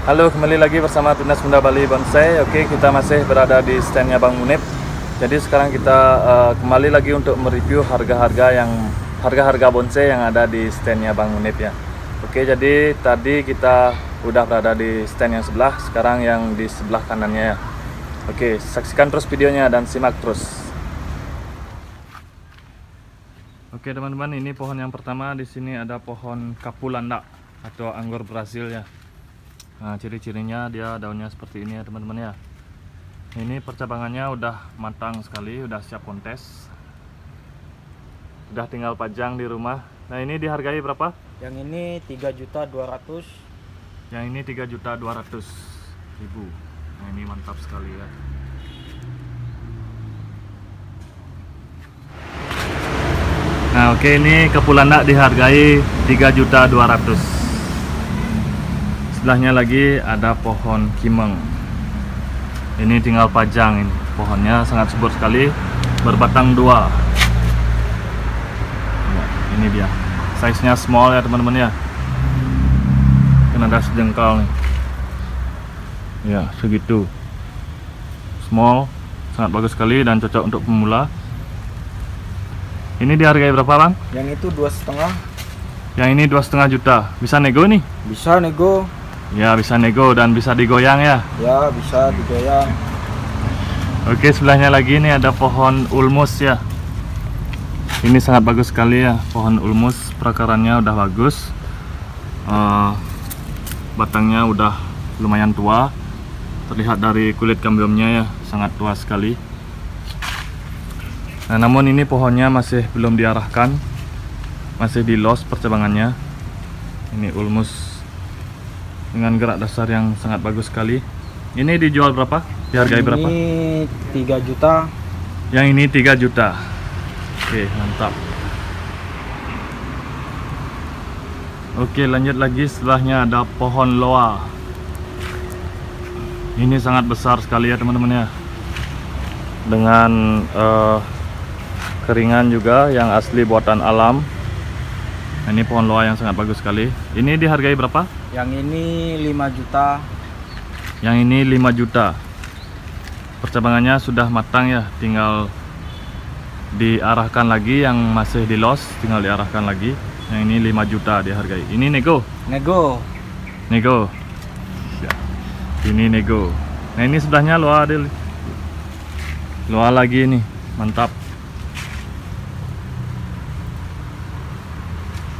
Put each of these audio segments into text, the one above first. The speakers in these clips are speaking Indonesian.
Halo, kembali lagi bersama Tunas Bunda Bali Bonsai. Oke, kita masih berada di standnya Bang Munip. Jadi sekarang kita kembali lagi untuk mereview harga-harga bonsai yang ada di standnya Bang Munip ya. Oke, jadi tadi kita udah berada di stand yang sebelah, sekarang yang di sebelah kanannya ya. Oke, saksikan terus videonya dan simak terus. Oke teman-teman, ini pohon yang pertama. Di sini ada pohon Kapulanda atau anggur Brazil ya. Nah, ciri-cirinya dia daunnya seperti ini ya teman-teman ya. Ini percabangannya udah matang sekali, udah siap kontes, udah tinggal pajang di rumah. Nah, ini dihargai berapa? Yang ini 3.200.000. Yang ini 3.200.000. Nah, ini mantap sekali ya. Nah, oke, ini kepulanak dihargai 3.200.000. Sebelahnya lagi ada pohon kimeng. Ini tinggal pajang ini. Pohonnya sangat subur sekali, berbatang dua. Nah, ini dia. Size-nya small ya teman-teman ya. Kan ada sejengkal nih. Ya, segitu. Small, sangat bagus sekali dan cocok untuk pemula. Ini dihargai berapa, Bang? Yang itu 2,5. Yang ini 2,5 juta. Bisa nego nih? Bisa nego. Ya, bisa nego dan bisa digoyang ya? Ya, bisa digoyang. Oke, sebelahnya lagi ini ada pohon ulmus ya. Ini sangat bagus sekali ya, pohon ulmus. Perakarannya udah bagus, batangnya udah lumayan tua. Terlihat dari kulit kambiumnya ya, sangat tua sekali. Nah, namun ini pohonnya masih belum diarahkan, masih di los percabangannya. Ini ulmus dengan gerak dasar yang sangat bagus sekali. Ini dijual berapa? Dihargai berapa? Ini 3 juta. Yang ini 3 juta. Oke, mantap. Oke, lanjut lagi. Setelahnya ada pohon loa. Ini sangat besar sekali ya teman-teman ya. Dengan keringan juga yang asli buatan alam. Ini pohon loa yang sangat bagus sekali. Ini dihargai berapa? Yang ini 5 juta. Yang ini 5 juta. Percabangannya sudah matang ya, tinggal diarahkan lagi. Yang masih di los tinggal diarahkan lagi. Yang ini 5 juta dihargai. Ini nego. Nego. Nego. Ya. Ini nego. Nah, ini sebelahnya loa adil. Loa lagi nih, mantap.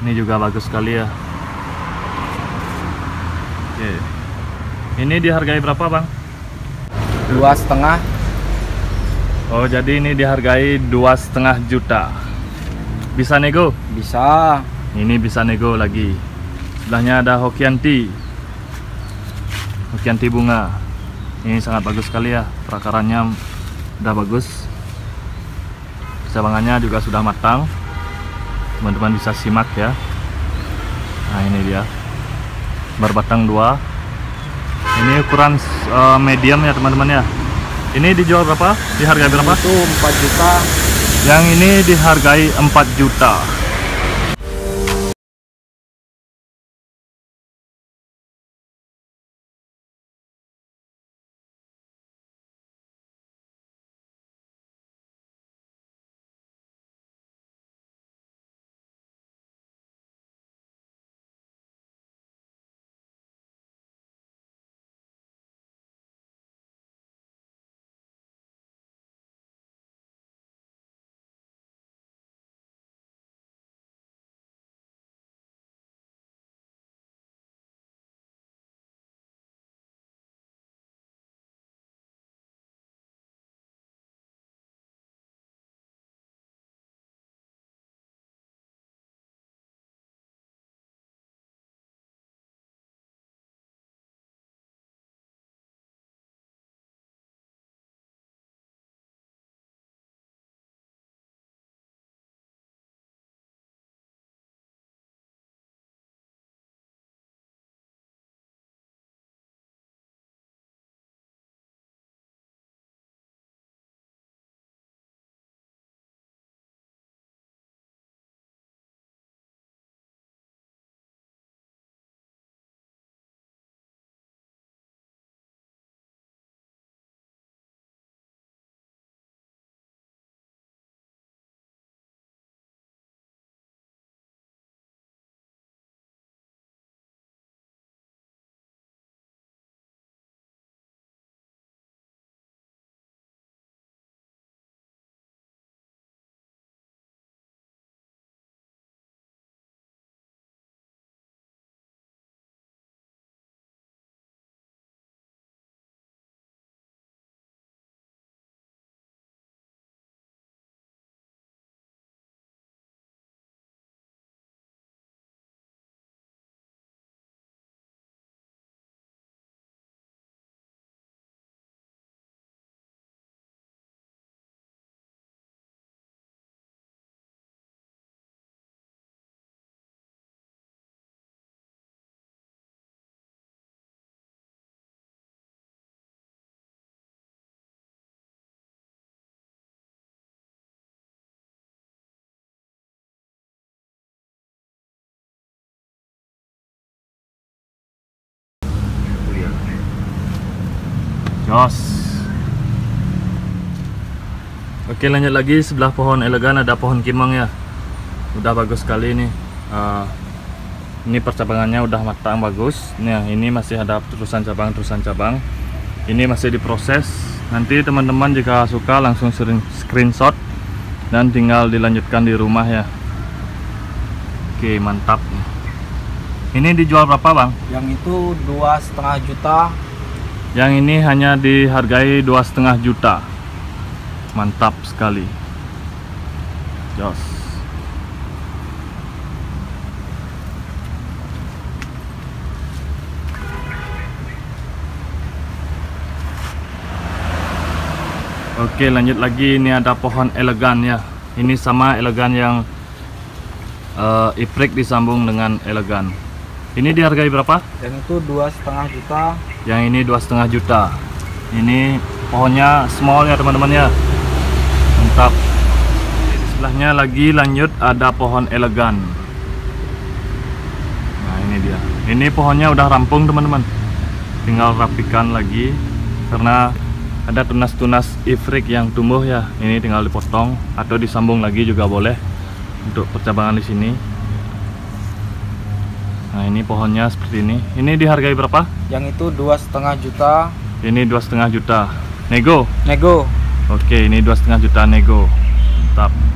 Ini juga bagus sekali ya. Oke. Ini dihargai berapa, Bang? 2,5. Oh, jadi ini dihargai 2,5 juta. Bisa nego? Bisa. Ini bisa nego lagi. Sebelahnya ada Hokianti. Hokianti bunga. Ini sangat bagus sekali ya. Perakarannya udah bagus. Percabangannya juga sudah matang. Teman-teman bisa simak ya. Nah, ini dia, berbatang dua. Ini ukuran medium ya teman-teman ya. Ini dijual berapa? Dihargai berapa? Itu 4 juta. Yang ini dihargai 4 juta. Jos. Oke, lanjut lagi. Sebelah pohon elegan ada pohon kimeng ya. Udah bagus sekali ini. Ini percabangannya udah matang bagus. Nah, ini masih ada terusan cabang. Ini masih diproses. Nanti teman-teman jika suka langsung screenshot dan tinggal dilanjutkan di rumah ya. Oke, mantap. Ini dijual berapa, Bang? Yang itu 2,5 juta. Yang ini hanya dihargai 2,5 juta. Mantap sekali. Jos. Oke, lanjut lagi. Ini ada pohon elegan ya. Ini sama elegan yang Iprik disambung dengan elegan. Ini dihargai berapa? Yang itu 2,5 juta. Yang ini 2,5 juta. Ini pohonnya small ya teman-teman ya. Mantap. Di sebelahnya lagi lanjut ada pohon elegan. Nah ini dia. Ini pohonnya udah rampung teman-teman. Tinggal rapikan lagi karena ada tunas-tunas Iprik yang tumbuh ya. Ini tinggal dipotong atau disambung lagi juga boleh untuk percabangan di sini. Nah ini pohonnya seperti ini. Ini dihargai berapa? Yang itu 2,5 juta. Ini 2,5 juta. Nego? Nego. Oke, ini 2,5 juta nego. Mantap.